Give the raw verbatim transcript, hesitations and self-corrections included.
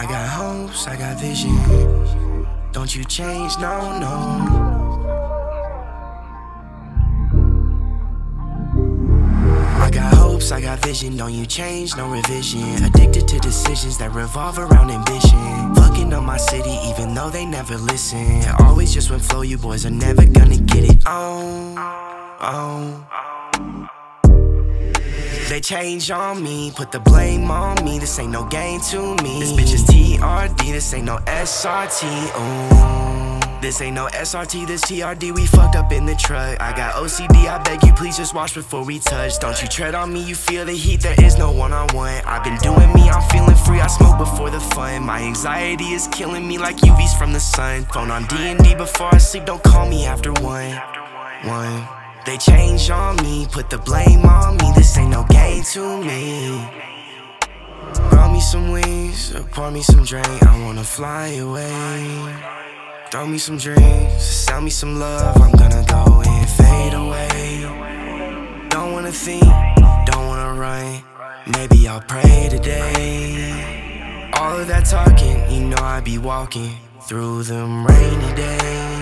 I got hopes, I got vision. Don't you change, no, no. I got vision, don't you change, no revision. Addicted to decisions that revolve around ambition. Fucking on my city even though they never listen. Always just went flow, you boys are never gonna get it on, on. They change on me, put the blame on me. This ain't no game to me. This bitch is T R D, this ain't no S R T, ooh. This ain't no S R T, this T R D, we fucked up in the truck. I got O C D, I beg you please just watch before we touch. Don't you tread on me, you feel the heat, there is no one-on-one. I've been doing me, I'm feeling free, I smoke before the fun. My anxiety is killing me like U Vs from the sun. Phone on D and D before I sleep, don't call me after one. One. They change on me, put the blame on me, this ain't no game to me. Roll me some wings, or pour me some drink, I wanna fly away. Throw me some dreams, sell me some love, I'm gonna go and fade away. Don't wanna think, don't wanna run, maybe I'll pray today. All of that talking, you know I be walking through them rainy days.